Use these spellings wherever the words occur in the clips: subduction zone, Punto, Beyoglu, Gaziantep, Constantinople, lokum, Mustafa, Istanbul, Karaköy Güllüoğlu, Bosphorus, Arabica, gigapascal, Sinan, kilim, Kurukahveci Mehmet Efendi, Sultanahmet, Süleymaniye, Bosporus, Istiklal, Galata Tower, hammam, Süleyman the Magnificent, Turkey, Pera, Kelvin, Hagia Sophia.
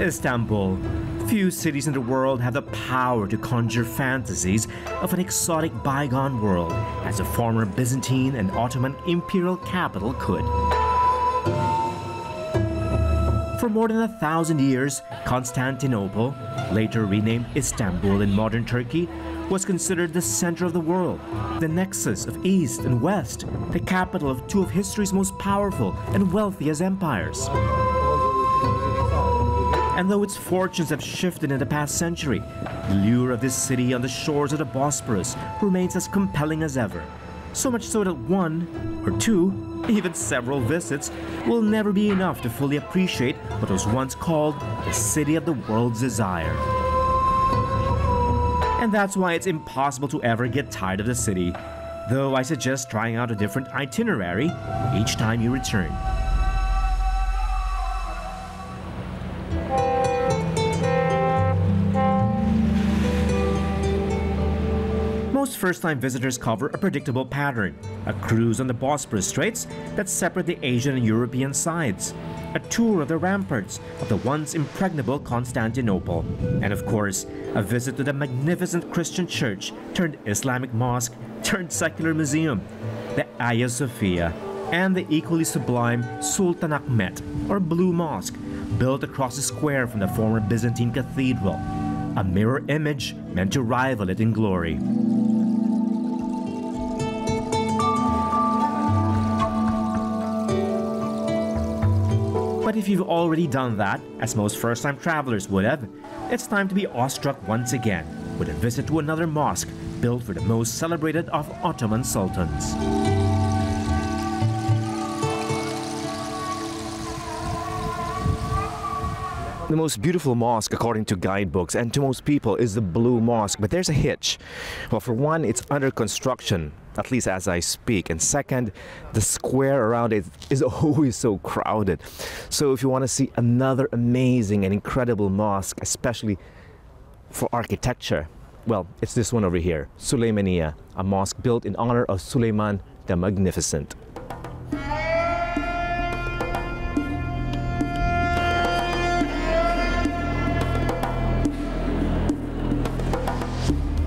Istanbul. Few cities in the world have the power to conjure fantasies of an exotic bygone world as the former Byzantine and Ottoman imperial capital could. For more than 1,000 years, Constantinople, later renamed Istanbul in modern Turkey, was considered the center of the world, the nexus of East and West, the capital of two of history's most powerful and wealthiest empires. And though its fortunes have shifted in the past century, the lure of this city on the shores of the Bosporus remains as compelling as ever. So much so that one or two, even several visits, will never be enough to fully appreciate what was once called the City of the World's Desire. And that's why it's impossible to ever get tired of the city, though I suggest trying out a different itinerary each time you return. Most first-time visitors cover a predictable pattern, a cruise on the Bosporus Straits that separate the Asian and European sides, a tour of the ramparts of the once impregnable Constantinople, and of course, a visit to the magnificent Christian church turned Islamic mosque turned secular museum, the Hagia Sophia, and the equally sublime Sultanahmet, or Blue Mosque, built across the square from the former Byzantine cathedral, a mirror image meant to rival it in glory. But if you've already done that, as most first-time travelers would have, it's time to be awestruck once again with a visit to another mosque built for the most celebrated of Ottoman sultans. The most beautiful mosque, according to guidebooks and to most people, is the Blue Mosque, but there's a hitch. Well, for one, it's under construction, at least as I speak, and second, the square around it is always so crowded. So if you want to see another amazing and incredible mosque, especially for architecture, well, it's this one over here, Süleymaniye, a mosque built in honor of Süleyman the Magnificent.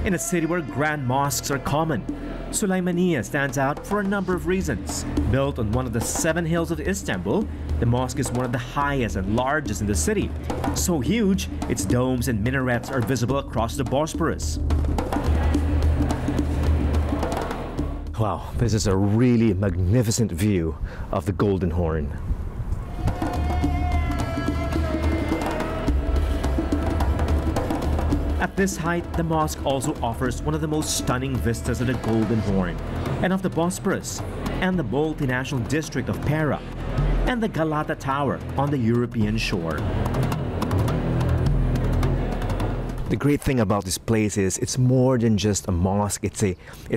In a city where grand mosques are common, Süleymaniye stands out for a number of reasons. Built on one of the 7 hills of Istanbul, the mosque is one of the highest and largest in the city. So huge, its domes and minarets are visible across the Bosporus. Wow, this is a really magnificent view of the Golden Horn. At this height, the mosque also offers one of the most stunning vistas of the Golden Horn, and of the Bosporus, and the multinational district of Pera, and the Galata Tower on the European shore. The great thing about this place is it's more than just a mosque. It's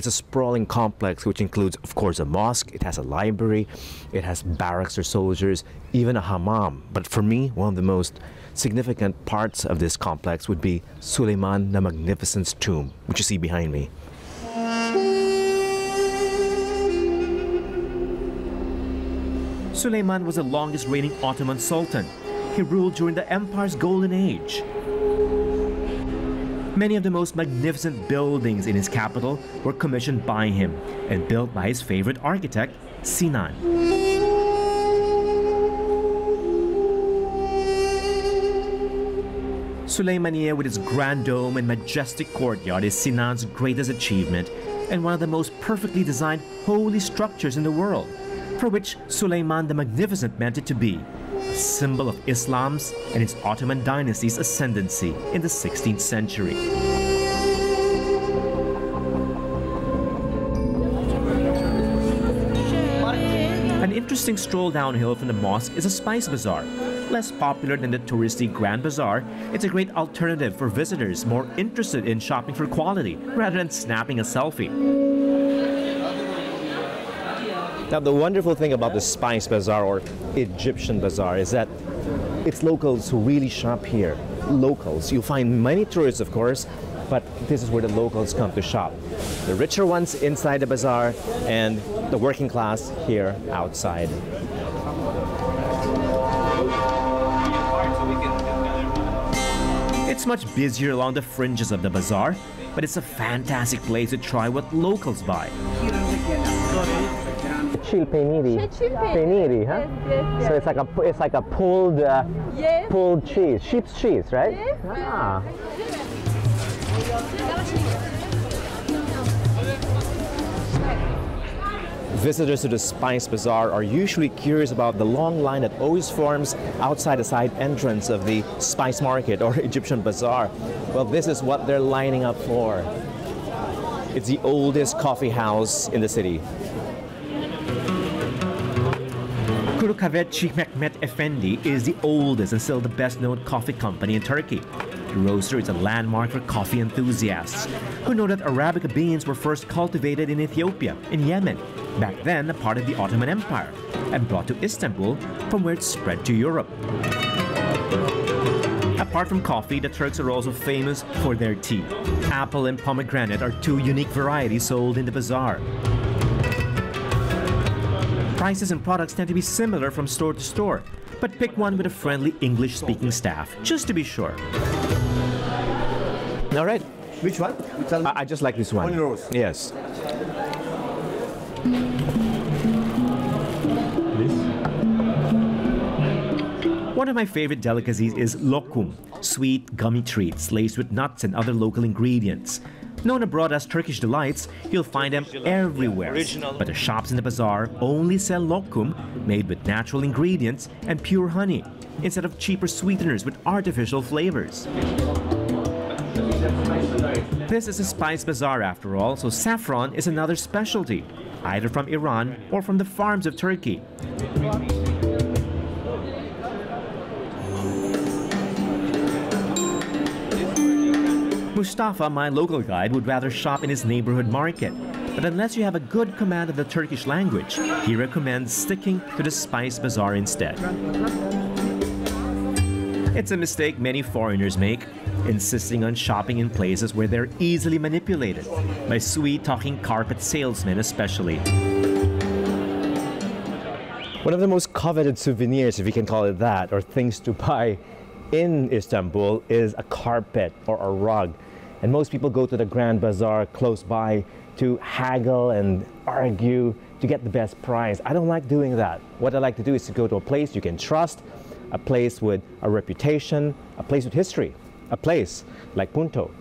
a sprawling complex which includes, of course, a mosque. It has a library, it has barracks for soldiers, even a hammam. But for me, one of the most significant parts of this complex would be Süleyman the Magnificent's tomb, which you see behind me. Süleyman was the longest reigning Ottoman sultan. He ruled during the empire's golden age. Many of the most magnificent buildings in his capital were commissioned by him and built by his favorite architect, Sinan. Süleymaniye, with its grand dome and majestic courtyard, is Sinan's greatest achievement and one of the most perfectly designed holy structures in the world, for which Süleyman the Magnificent meant it to be, a symbol of Islam's and its Ottoman dynasty's ascendancy in the 16th century. An interesting stroll downhill from the mosque is a spice bazaar. Less popular than the touristy Grand Bazaar, it's a great alternative for visitors more interested in shopping for quality rather than snapping a selfie. Now, the wonderful thing about the Spice Bazaar or Egyptian Bazaar is that it's locals who really shop here. Locals. You'll find many tourists, of course, but this is where the locals come to shop. The richer ones inside the bazaar and the working class here outside. It's much busier along the fringes of the bazaar, but it's a fantastic place to try what locals buy. Peniri, huh? Yes. So it's like a pulled pulled cheese, sheep's cheese, right? Yes. Ah. Visitors to the Spice Bazaar are usually curious about the long line that always forms outside the side entrance of the Spice Market or Egyptian Bazaar. Well, this is what they're lining up for. It's the oldest coffee house in the city. Kurukahveci Mehmet Efendi is the oldest and still the best-known coffee company in Turkey. The roaster is a landmark for coffee enthusiasts who know that Arabica beans were first cultivated in Ethiopia, in Yemen, back then a part of the Ottoman Empire, and brought to Istanbul, from where it spread to Europe. Apart from coffee, the Turks are also famous for their tea. Apple and pomegranate are two unique varieties sold in the bazaar. Prices and products tend to be similar from store to store, but pick one with a friendly English-speaking staff, just to be sure. All right. Which one? I just like this one. Only rose. Yes. One of my favorite delicacies is lokum, sweet gummy treats laced with nuts and other local ingredients. Known abroad as Turkish delights, you'll find them everywhere. But the shops in the bazaar only sell lokum made with natural ingredients and pure honey, instead of cheaper sweeteners with artificial flavors. This is a spice bazaar after all, so saffron is another specialty, either from Iran or from the farms of Turkey. Mustafa, my local guide, would rather shop in his neighborhood market. But unless you have a good command of the Turkish language, he recommends sticking to the spice bazaar instead. It's a mistake many foreigners make, insisting on shopping in places where they're easily manipulated, by sweet-talking carpet salesmen especially. One of the most coveted souvenirs, if you can call it that, or things to buy in Istanbul is a carpet or a rug. And most people go to the Grand Bazaar close by to haggle and argue to get the best price. I don't like doing that. What I like to do is to go to a place you can trust, a place with a reputation, a place with history, a place like Punto.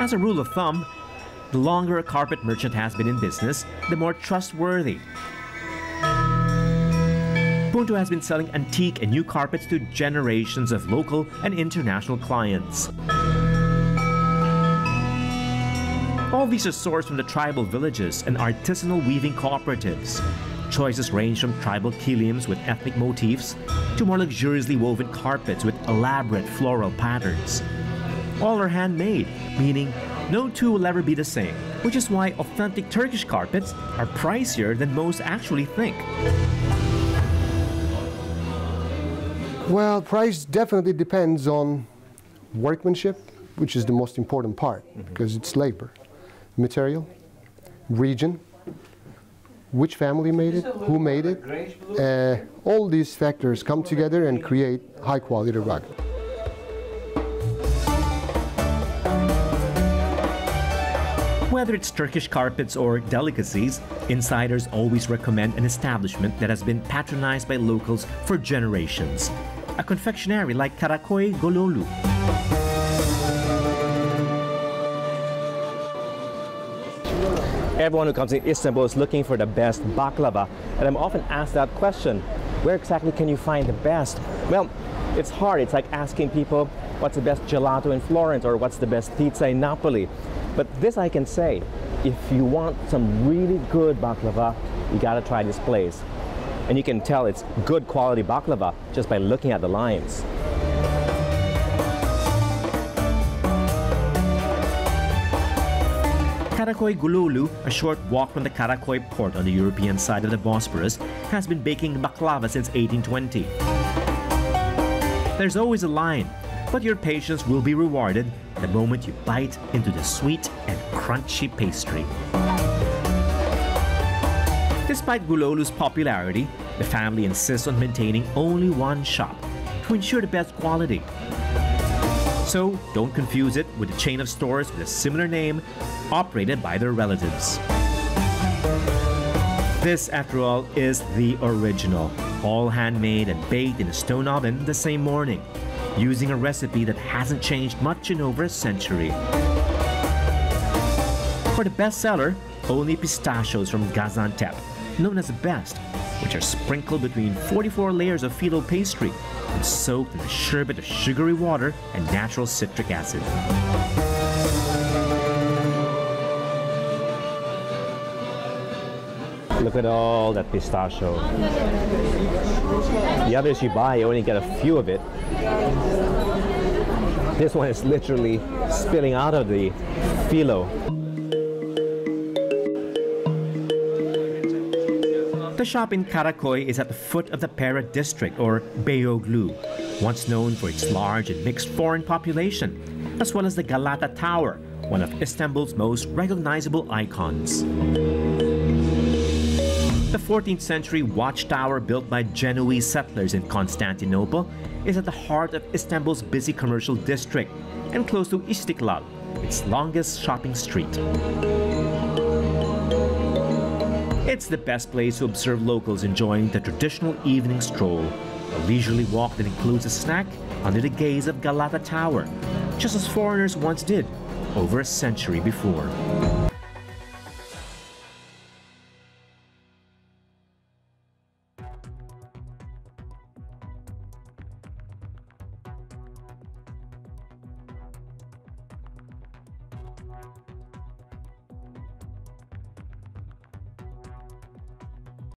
As a rule of thumb, the longer a carpet merchant has been in business, the more trustworthy. Punto has been selling antique and new carpets to generations of local and international clients. All these are sourced from the tribal villages and artisanal weaving cooperatives. Choices range from tribal kilims with ethnic motifs to more luxuriously woven carpets with elaborate floral patterns. All are handmade, meaning no two will ever be the same, which is why authentic Turkish carpets are pricier than most actually think. Well, price definitely depends on workmanship, which is the most important part, because it's labor, material, region, which family made it, who made it. All these factors come together and create high-quality rug. Whether it's Turkish carpets or delicacies, insiders always recommend an establishment that has been patronized by locals for generations. A confectionery like Karaköy Güllüoğlu. Everyone who comes to Istanbul is looking for the best baklava, and I'm often asked that question, where exactly can you find the best? Well, it's hard. It's like asking people what's the best gelato in Florence or what's the best pizza in Napoli. But this I can say, if you want some really good baklava, you gotta try this place. And you can tell it's good quality baklava just by looking at the lines. Karaköy Güllüoğlu, a short walk from the Karaköy port on the European side of the Bosphorus, has been baking baklava since 1820. There's always a line, but your patience will be rewarded the moment you bite into the sweet and crunchy pastry. Despite Güllüoğlu's popularity, the family insists on maintaining only one shop to ensure the best quality. So don't confuse it with a chain of stores with a similar name operated by their relatives. This, after all, is the original, all handmade and baked in a stone oven the same morning, using a recipe that hasn't changed much in over a century. For the bestseller, only pistachios from Gaziantep, known as the best, which are sprinkled between 44 layers of filo pastry and soaked in a sherbet of sugary water and natural citric acid. Look at all that pistachio. The others you buy, you only get a few of it. This one is literally spilling out of the filo. The shop in Karaköy is at the foot of the Pera district, or Beyoglu, once known for its large and mixed foreign population, as well as the Galata Tower, one of Istanbul's most recognizable icons. The 14th century watchtower built by Genoese settlers in Constantinople is at the heart of Istanbul's busy commercial district and close to Istiklal, its longest shopping street. It's the best place to observe locals enjoying the traditional evening stroll, a leisurely walk that includes a snack under the gaze of Galata Tower, just as foreigners once did over a century before.